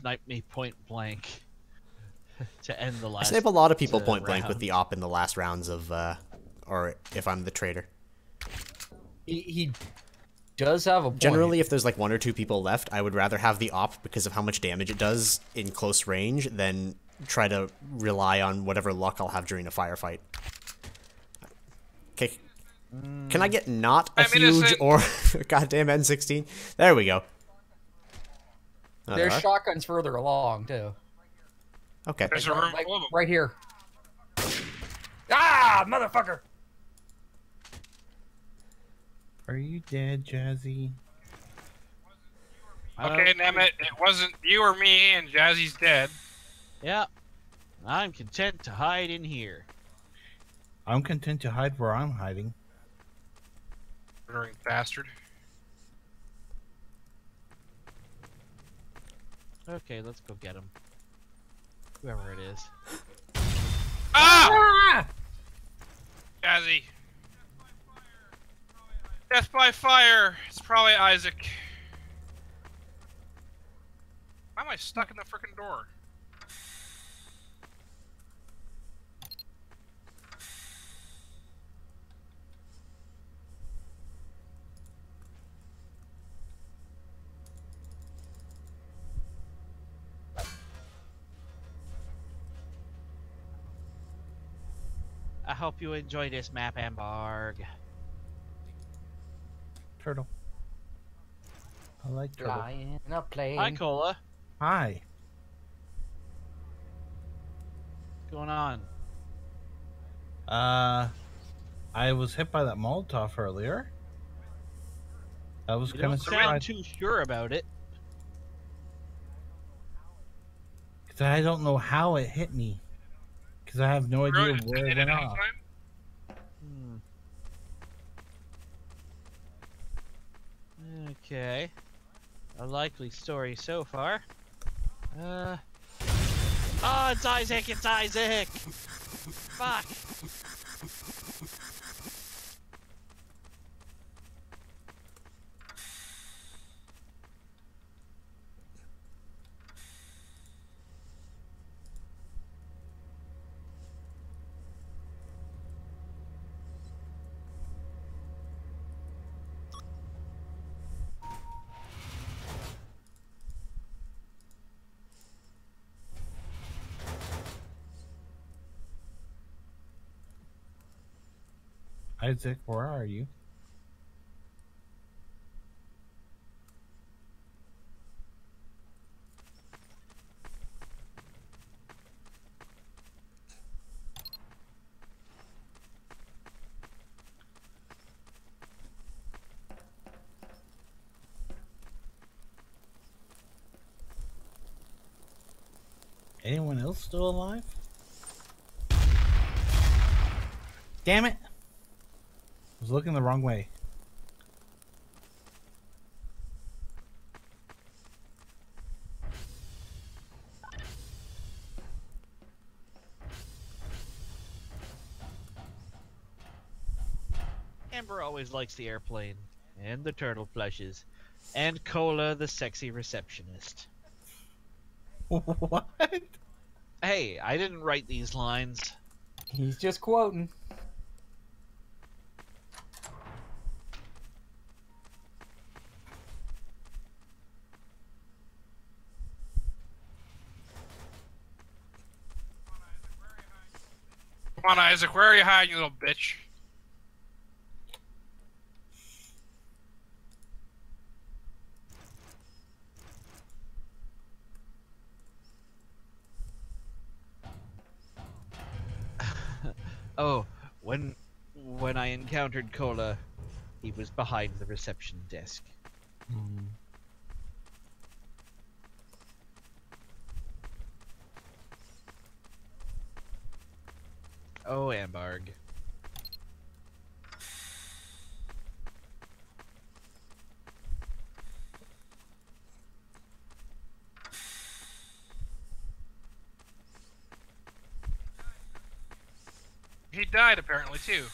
snipe me point blank to end the last. I snipe a lot of people point blank with the op in the last rounds of, or if I'm the traitor. He does have a point. Generally, if there's like one or two people left, I would rather have the op because of how much damage it does in close range than try to rely on whatever luck I'll have during a firefight. Okay. Can I get not a huge or goddamn N16? There we go. There's shotguns further along, too. Okay. There's a room full of them. Right here. Ah, motherfucker! Are you dead, Jazzy? Okay, Nemet, it wasn't you or me, and Jazzy's dead. Yeah. I'm content to hide in here. I'm content to hide where I'm hiding. Murdering bastard. Okay, let's go get him. Whoever it is. Ah! Jazzy. Death by fire. It's probably Isaac. Why am I stuck in the frickin' door? I hope you enjoy this map, Ambargh. Turtle. I like turtle. Flying a plane. Hi, Cola. Hi. What's going on? I was hit by that Molotov earlier. I was kind of surprised. I'm too sure about it. Because I don't know how it hit me. Because I have no idea where it went off. Okay. A likely story so far. Oh, it's Isaac! It's Isaac! Fuck! Isaac, where are you? Anyone else still alive? Damn it! I was looking the wrong way. Amber always likes the airplane, and the turtle plushes, and Cola the sexy receptionist. What? Hey, I didn't write these lines. He's just quoting. Come on, Isaac, where are you hiding, you little bitch? Oh, when I encountered Cola, he was behind the reception desk. Mm. Oh, Ambargh. He died apparently too.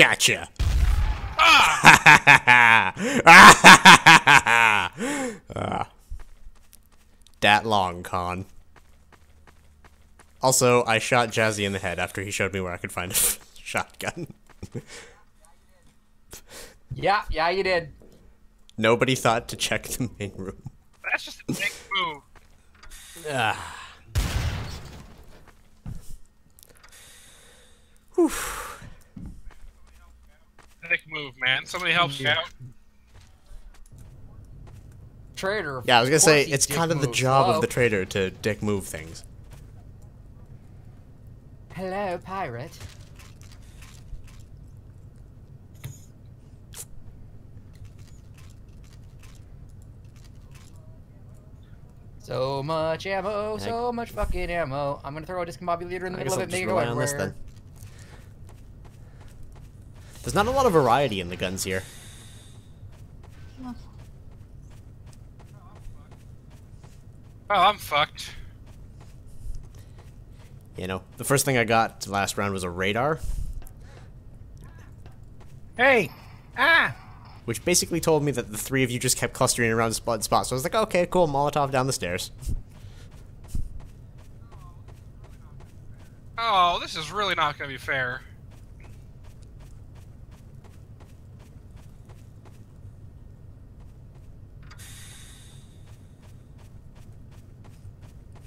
Gotcha. That long con. Also, I shot Jazzy in the head after he showed me where I could find a shotgun. Yeah, you did. Nobody thought to check the main room. That's just a big move. Whew. Big move, man. Somebody help Shout. Trader. Yeah, I was gonna say, it's kind of the job of the trader to dick move things. Hello, pirate. So much ammo, so much fucking ammo. I'm gonna throw a discombobulator in the middle of it, make it go everywhere. There's not a lot of variety in the guns here. Oh, I'm fucked. You know, the first thing I got last round was a radar. Hey! Ah! Which basically told me that the three of you just kept clustering around this blood spot. So I was like, okay, cool, Molotov down the stairs. Oh, this is really not going to be fair.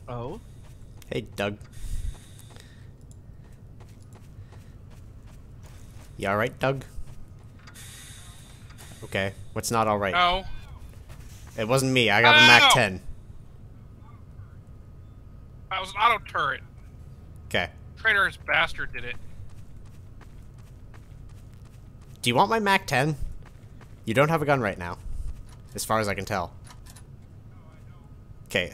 Oh? Hey, Doug. You alright, Doug? Okay, what's not alright? No. It wasn't me, I got the Mac-10. That was an auto turret. Okay. Traitorous bastard did it. Do you want my Mac-10? You don't have a gun right now. As far as I can tell. Okay,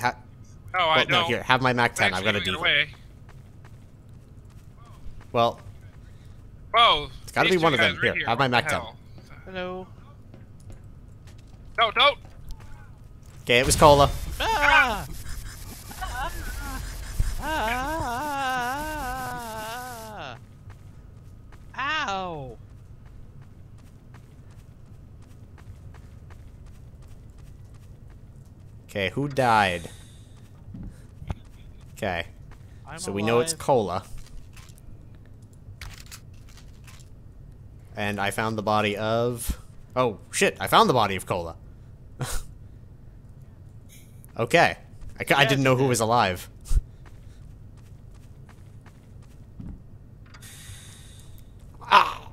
no, here, have my Mac-10, I've got to do it. Well... Oh, it's gotta be one of them. Here, have my Mac-10. Hello. No, don't! Okay, it was Cola. Ah! Ah! Ow! Okay, who died? Okay. So we know it's Cola. And I found the body of... Oh, shit, I found the body of Cola. Okay. I didn't know who was alive. Ow!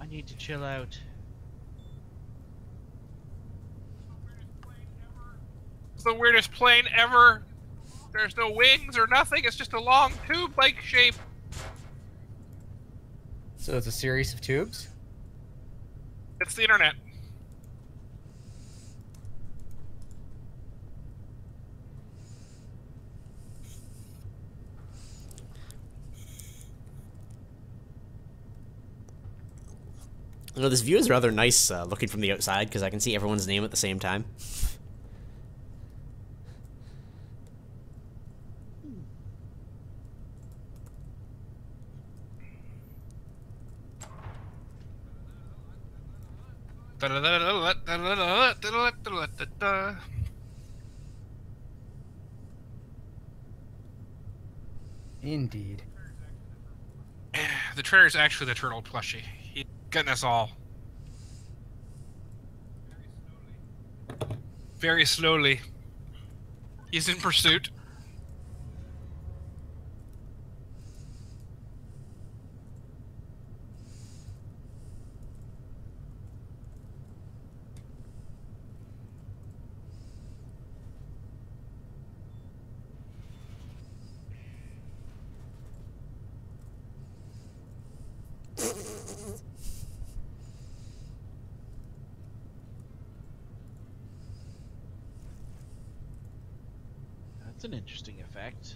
I need to chill out. The weirdest plane ever. There's no wings or nothing. It's just a long tube-like shape. So it's a series of tubes? It's the internet. You know, this view is rather nice looking from the outside because I can see everyone's name at the same time. Indeed. The traitor's actually the turtle plushie. He's gotten us all. Very slowly. He's in pursuit. That's an interesting effect.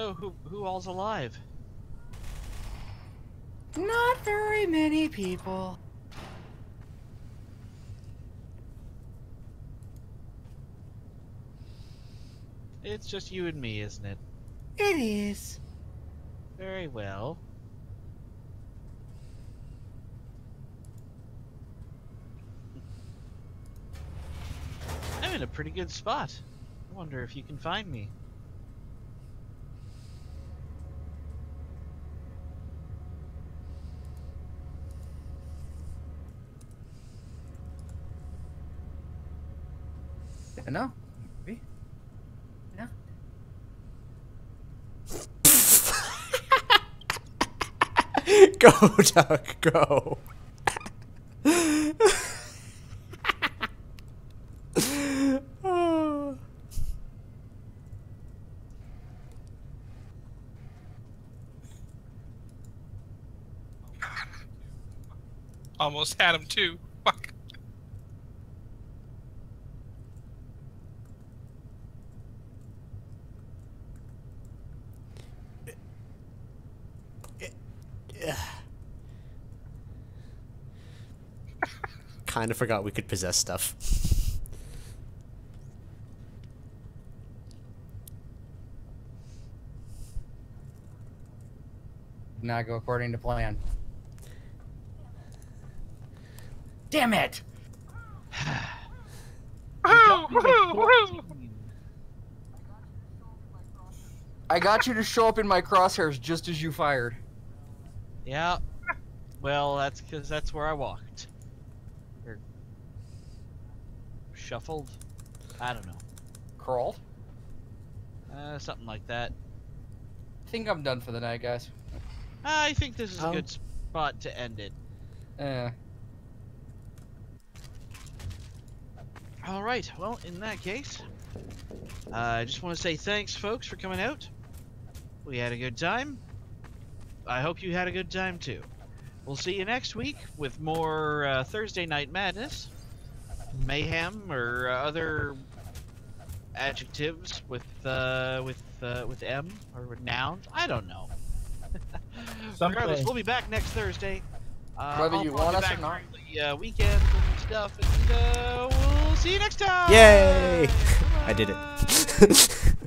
So who all's alive? Not very many people. It's just you and me, isn't it? It is. Very well. I'm in a pretty good spot. I wonder if you can find me. No. Maybe. No. Go, Doug, go. Oh. Almost had him too. Fuck. Kind of forgot we could possess stuff. Not go according to plan. Damn it! I got you to show up in my crosshairs just as you fired. Yeah. Well, that's because that's where I walked. Shuffled? I don't know. Crawled? Something like that. I think I'm done for the night, guys. I think this is a good spot to end it. Alright, well, in that case, I just want to say thanks, folks, for coming out. We had a good time. I hope you had a good time, too. We'll see you next week with more Thursday Night Madness. Mayhem or other adjectives with M or with nouns. I don't know. Regardless, we'll be back next Thursday. Whether you want us or not. The weekend and stuff, and we'll see you next time. Yay! Bye. I did it.